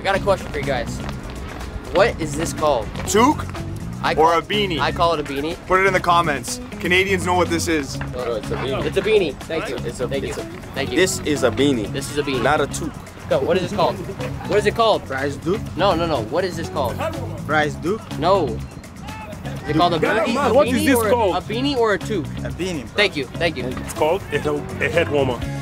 I got a question for you guys. What is this called? Toque? Or a beanie? I call it a beanie. Put it in the comments. Canadians know what this is. No, no, it's a beanie. It's a beanie. Thank you. It's a Thank you. This is a beanie. This is a beanie. Not a toque. Go. What is this called? What is it called? Prize Duke? No, no, no. What is this called? Prize Duke? No. Is it called a beanie? What is this called? A beanie or a toque? A beanie. Bro. Thank you. Thank you. It's called a head warmer.